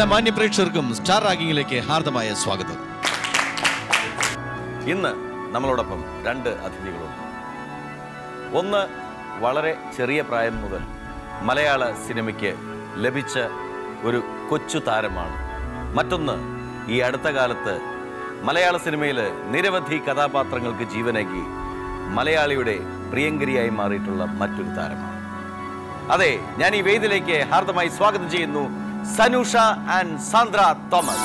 എല്ലാ മാന്യ പ്രേക്ഷകർക്കും സ്റ്റാർ റാങ്കിങ്ങിലേക്ക് ഹാർദമായ സ്വാഗതം. ഇന്ന് നമ്മളോടൊപ്പം രണ്ട് അതിഥികളുണ്ട്. ഒന്ന് വളരെ ചെറിയ പ്രായം മുതൽ മലയാള സിനിമയ്ക്ക് ലഭിച്ച ഒരു കൊച്ചു താരമാണ്. മറ്റൊന്ന് ഈ അടുത്ത കാലത്ത് മലയാള സിനിമയിൽ നിരവധി കഥാപാത്രങ്ങൾക്ക് ജീവനേകി മലയാളിയുടെ പ്രിയങ്കരിയായി മാറിയിട്ടുള്ള മറ്റൊരു താരമാണ്. അതെ, ഞാൻ ഈ വേദിയിലേക്ക് ഹാർദമായി സ്വാഗതം ചെയ്യുന്നു സനൂഷ ആൻഡ് സാന്ദ്ര തോമസ്.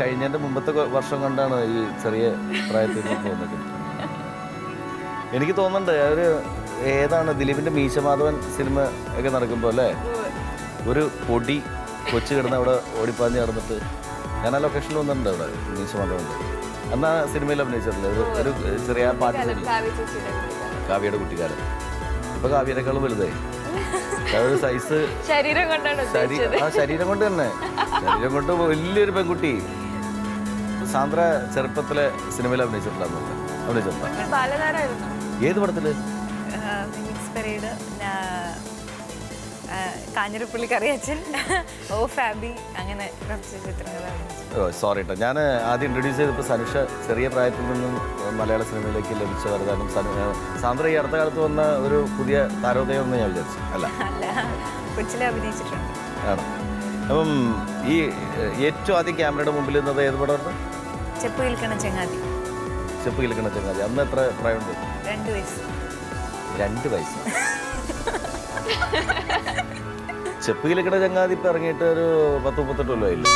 കഴിഞ്ഞതിന്റെ മുമ്പത്തെ വർഷം കൊണ്ടാണ് ഈ ചെറിയ പ്രായത്തിൽ തോന്നുന്നത്. എനിക്ക് തോന്നുന്നുണ്ട് ഒരു ഏതാണ് ദിലീപിന്റെ മീശമാധവൻ സിനിമ ഒക്കെ നടക്കുമ്പോ അല്ലേ, ഒരു പൊടി കൊച്ചു കിടന്ന് അവിടെ ഓടിപ്പാഞ്ഞ് നടന്നിട്ട് ഞാൻ ആ ലൊക്കേഷനിൽ വന്നിട്ടുണ്ട്. അവിടെ മീശമാധവൻ എന്നാ സിനിമയിൽ അഭിനയിച്ചിട്ടില്ല, ഒരു ചെറിയ പാട്ട് കാവ്യയുടെ കുട്ടിക്കാലം. ഇപ്പൊ കാവ്യനേക്കാളും വലുതായി, ഒരു സൈസ് ശരീരം കൊണ്ട് തന്നെ, ശരീരം കൊണ്ട് വലിയൊരു പെൺകുട്ടി. സാന്ദ്ര ചെറുപ്പത്തിലെ സിനിമയിൽ അഭിനയിച്ചിട്ടില്ല. ഏത് പടത്തില്? സോറി കേട്ടോ, ഞാൻ ആദ്യം ഇൻട്രൊഡ്യൂസ് ചെയ്തപ്പോൾ സനുഷ ചെറിയ പ്രായത്തിൽ നിന്നും മലയാള സിനിമയിലേക്ക് ലഭിച്ച വരദാനം. സാന്ദ്ര ഈ അടുത്ത കാലത്ത് വന്ന ഒരു പുതിയ താരോദയം എന്ന് ഞാൻ വിചാരിച്ചു. അല്ല, അഭിനയിച്ചിട്ടുണ്ട് ആണ്. അപ്പം ഈ ഏറ്റവും ആദ്യം ക്യാമറയുടെ മുമ്പിൽ നിന്നത് ഏത് പടമാണ്? ചെപ്പ് കിൽക്കണ ചങ്ങാതി. ചെപ്പ് കിൽക്കണ ചങ്ങാതി. അന്ന് എത്ര പ്രായമുണ്ട്? 2 വയസ്സ്. 2 വയസ്സ്. ചെപ്പ് കിലക്കട ചങ്ങാതി ഇപ്പൊ ഇറങ്ങിയിട്ട് ഒരു 10-38 കൊല്ലമായില്ലേ?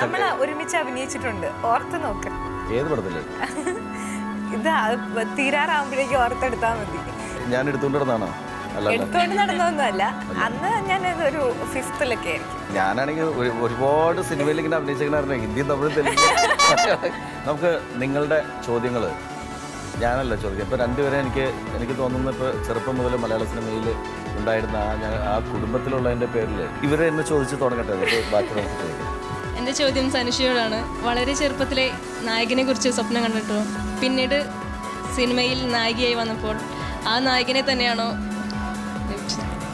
നമ്മള് ഒരുമിച്ച് അഭിനയിച്ചിട്ടുണ്ട്, ഓർത്ത് നോക്ക്. ഏത് പടത്തില്? ഇത് തീരാറാകുമ്പോഴേക്ക് ഓർത്തെടുത്താ മതി. ഞാൻ എടുത്തോണ്ട് നടന്നാണോ? എടുത്തോണ്ട് നടന്നൊന്നുമല്ല, അന്ന് ഞാനത് ഒരു 5th-ലൊക്കെ ആയിരിക്കും. ഞാനാണെങ്കിൽ ഒരുപാട് സിനിമയിൽ ഇങ്ങനെ അഭിനയിച്ചിരുന്നു, ഹിന്ദിയും തമിഴും തെലുങ്ക്. നമുക്ക് നിങ്ങളുടെ ചോദ്യങ്ങള് ഞാനല്ല ചോദിക്കുക, ഇപ്പോൾ രണ്ടുപേരെ എനിക്ക് തോന്നുന്നു ഇപ്പോൾ ചെറുപ്പം മുതൽ മലയാള സിനിമയിൽ ഉണ്ടായിരുന്ന ആ കുടുംബത്തിലുള്ളതിൻ്റെ പേരിൽ ഇവർ എന്നെ ചോദിച്ച് തുടങ്ങട്ടെ. ബാക്കി എൻ്റെ ചോദ്യം സനുഷയോടാണ്. വളരെ ചെറുപ്പത്തിലെ നായകനെ കുറിച്ച് സ്വപ്നം കണ്ടിട്ടു, പിന്നീട് സിനിമയിൽ നായികയായി വന്നപ്പോൾ ആ നായകനെ തന്നെയാണോ?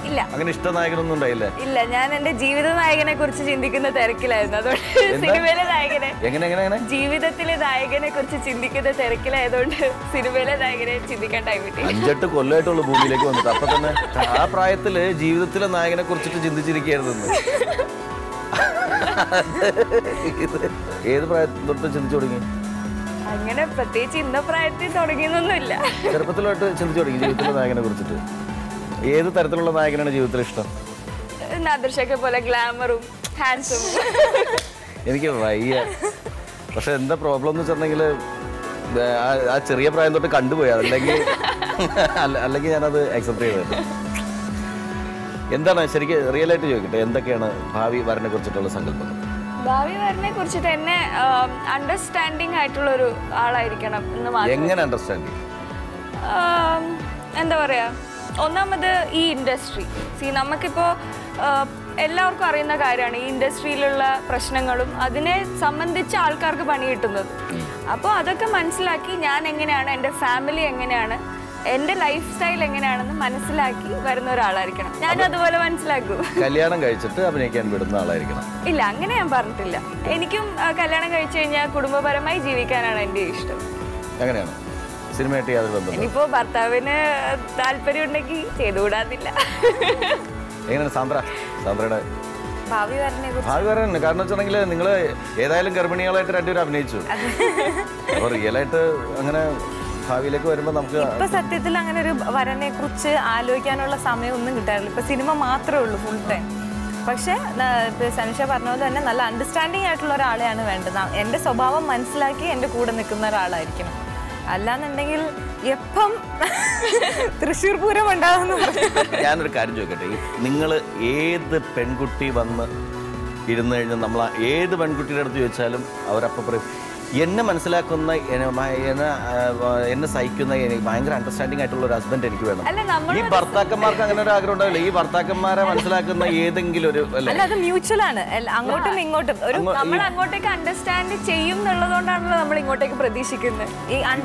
ഇല്ല, അങ്ങനെ ഇഷ്ട നായകനൊന്നും ഉണ്ടായില്ല. ഇല്ല, ഞാൻ എൻ്റെ ജീവിത നായകനെ കുറിച്ച് ചിന്തിക്കുന്ന തിരക്കിലായിരുന്നു. അതുകൊണ്ട് സിനിമയിലെ നായകനെ എങ്ങനെ ജീവിതത്തിലെ നായകനെ കുറിച്ച് ചിന്തിക്കുന്ന തിരക്കിലായതുകൊണ്ട് സിനിമയിലെ നായകനെ ചിന്തിക്കാൻ ടൈം കിട്ടി. 5-8 കൊല്ലമായിട്ടുള്ള ഭൂമിയിലേക്ക് വന്നിട്ട് അപ്പൊ തന്നെ ആ പ്രായത്തില് ജീവിതത്തിലെ നായകനെ കുറിച്ചിട്ട് ചിന്തിച്ചിരിക്കയായിരുന്നു. ഏത് പ്രായത്തിൽ തൊട്ട് ചിന്തിച്ചു തുടങ്ങി? അങ്ങനെ പ്രത്യേകിച്ച് ഇന്ന പ്രായത്തിൽ തുടങ്ങിയെന്നൊന്നുമില്ല, ചെറുപ്പത്തിലോട്ട് ചിന്തിച്ചു തുടങ്ങി ജീവിതത്തിലെ നായകനെ കുറിച്ചിട്ട്. ഏത് തരത്തിലുള്ള നായകനാണ് ജീവിതത്തിൽ ഇഷ്ടം? നാദർഷൊക്കെ പോലെ ഗ്ലാമറും ഹാൻസും. എനിക്ക് വയ്യ, പക്ഷെ എന്താ പ്രോബ്ലം എന്ന് വെച്ചിട്ടുണ്ടെങ്കിൽ ആ ചെറിയ പ്രായം തൊട്ട് കണ്ടുപോയി, അതല്ലെങ്കിൽ അല്ലെങ്കിൽ ഞാനത് അക്സെപ്റ്റ് ചെയ്തത്. എന്താണ് ശരിക്കും റിയൽ ആയിട്ട് ചോദിക്കട്ടെ, എന്തൊക്കെയാണ് ഭാവി വരനെ കുറിച്ചിട്ടുള്ള സങ്കല്പങ്ങൾ? ഭാവി വരനെ കുറിച്ചിട്ട് എന്നെ അണ്ടർസ്റ്റാൻഡിങ് ആയിട്ടുള്ള ഒരു ആളായിരിക്കണം എന്ന് മാത്രം. എങ്ങനെ അണ്ടർസ്റ്റാൻഡിങ്? എന്താ പറയാ, ഒന്നാമത് ഈ ഇൻഡസ്ട്രി നമുക്കിപ്പോൾ എല്ലാവർക്കും അറിയുന്ന കാര്യമാണ് ഈ ഇൻഡസ്ട്രിയിലുള്ള പ്രശ്നങ്ങളും അതിനെ സംബന്ധിച്ച് ആൾക്കാർക്ക് പണി കിട്ടുന്നത്. അപ്പോൾ അതൊക്കെ മനസ്സിലാക്കി ഞാൻ എങ്ങനെയാണ്, എൻ്റെ ഫാമിലി എങ്ങനെയാണ്, എൻ്റെ ലൈഫ് സ്റ്റൈൽ എങ്ങനെയാണെന്ന് മനസ്സിലാക്കി വരുന്ന ഒരാളായിരിക്കണം. ഞാൻ അതുപോലെ മനസ്സിലാക്കൂ. കല്യാണം കഴിച്ചിട്ട് അഭിനയിക്കാൻ വിടുന്ന ആളായിരിക്കണം? ഇല്ല, അങ്ങനെ ഞാൻ പറഞ്ഞിട്ടില്ല. എനിക്കും കല്യാണം കഴിച്ചു കഴിഞ്ഞാൽ കുടുംബപരമായി ജീവിക്കാനാണ് എൻ്റെ ഇഷ്ടം. അങ്ങനെയാണ് സിനിമയായിട്ട് യാതൊരു ബന്ധമില്ല. ഇപ്പോ ഭർത്താവിന് താല്പര്യം ഉണ്ടെങ്കിൽ ചെയ്തുകൂടാതില്ല. എങ്ങനെയാണ് സാന്ദ്രയുടെ ഭാവി വരനെ? കാരണം വെച്ചിട്ടുണ്ടെങ്കിൽ നിങ്ങൾ ഏതായാലും ഗർഭിണികളായിട്ട് രണ്ടുപേരും അഭിനയിച്ചു, അപ്പൊ റിയലായിട്ട് അങ്ങനെ ഭാവിയിലേക്ക് വരുമ്പോ നമുക്ക് ഇപ്പൊ സത്യത്തിൽ അങ്ങനെ ഒരു വരനെ കുറിച്ച് ആലോചിക്കാനുള്ള സമയം ഒന്നും കിട്ടാറില്ല. ഇപ്പൊ സിനിമ മാത്രമേ ഉള്ളൂ ഫുൾ ടൈം. പക്ഷെ സനുഷ പറഞ്ഞതുപോലെ തന്നെ നല്ല അണ്ടർസ്റ്റാൻഡിങ് ആയിട്ടുള്ള ഒരാളെയാണ് വേണ്ടത്. എന്റെ സ്വഭാവം മനസ്സിലാക്കി എന്റെ കൂടെ നിൽക്കുന്ന ഒരാളായിരിക്കണം. അല്ലാന്നുണ്ടെങ്കിൽ എപ്പം തൃശ്ശൂർ പൂരം ഉണ്ടാകുന്നു. ഞാനൊരു കാര്യം ചോദിക്കട്ടെ, നിങ്ങൾ ഏത് പെൺകുട്ടി വന്ന് ഇരുന്ന് കഴിഞ്ഞാൽ നമ്മൾ ഏത് പെൺകുട്ടിയുടെ അടുത്ത് ചോദിച്ചാലും അവരപ്പം പറയും എന്നെ മനസ്സിലാക്കുന്ന എന്നെ സഹിക്കുന്ന എനിക്ക് ഭയങ്കര അണ്ടർസ്റ്റാൻഡിംഗ് ആയിട്ടുള്ള ഒരു ഹസ്ബൻഡ് എനിക്ക് വേണം. ഈ ഭർത്താക്കന്മാർക്ക് അങ്ങനെ ഒരു ആഗ്രഹം ഉണ്ടാവില്ല. ഈ ഭർത്താക്കന്മാരെ മനസ്സിലാക്കുന്ന ഏതെങ്കിലും ഒരു മ്യൂച്വൽ ആണ്, അങ്ങോട്ടും ഇങ്ങോട്ടും അങ്ങോട്ടേക്ക് അണ്ടർസ്റ്റാൻഡ് ചെയ്യും എന്നുള്ളതുകൊണ്ടാണല്ലോ നമ്മൾ ഇങ്ങോട്ടേക്ക് പ്രതീക്ഷിക്കുന്നത്.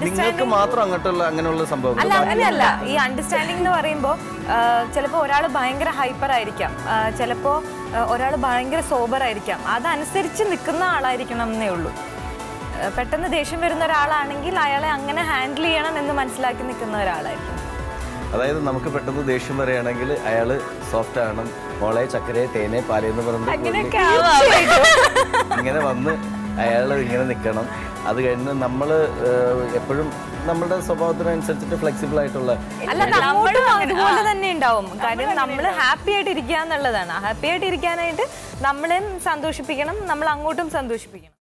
നിങ്ങൾക്ക് മാത്രം അങ്ങോട്ടുള്ള അങ്ങനെയുള്ള സംഭവം അല്ല. ഈ അണ്ടർസ്റ്റാൻഡിംഗ് എന്ന് പറയുമ്പോൾ ചിലപ്പോൾ ഒരാൾ ഭയങ്കര ഹൈപ്പർ ആയിരിക്കാം, ചിലപ്പോൾ ഒരാൾ ഭയങ്കര സോബർ ആയിരിക്കാം. അതനുസരിച്ച് നിൽക്കുന്ന ആളായിരിക്കണം എന്നേ ഉള്ളൂ. പെട്ടെന്ന് ദേഷ്യം വരുന്ന ഒരാളാണെങ്കിൽ അയാളെ അങ്ങനെ ഹാൻഡിൽ ചെയ്യണം എന്ന് മനസ്സിലാക്കി നിൽക്കുന്ന ഒരാളായിരിക്കും. അതായത് നമുക്ക് പെട്ടെന്ന് ദേഷ്യം വരികയാണെങ്കിൽ അയാൾ സോഫ്റ്റ് ആണ്, മോളെ ചക്കരെ തേനെ പാലെന്ന് പറഞ്ഞ് ഇങ്ങനെ വന്ന് അയാൾ ഇങ്ങനെ നിൽക്കണം. അത് കഴിഞ്ഞ് നമ്മൾ എപ്പോഴും നമ്മുടെ സ്വഭാവത്തിനനുസരിച്ചിട്ട് ഫ്ലെക്സിബിൾ ആയിട്ടുള്ള അതുപോലെ തന്നെ ഉണ്ടാവും. കാര്യം നമ്മൾ ഹാപ്പി ആയിട്ട് ഇരിക്കുക എന്നുള്ളതാണ്. ഹാപ്പി ആയിട്ട് ഇരിക്കാനായിട്ട് നമ്മളെയും സന്തോഷിപ്പിക്കണം, നമ്മൾ അങ്ങോട്ടും സന്തോഷിപ്പിക്കണം.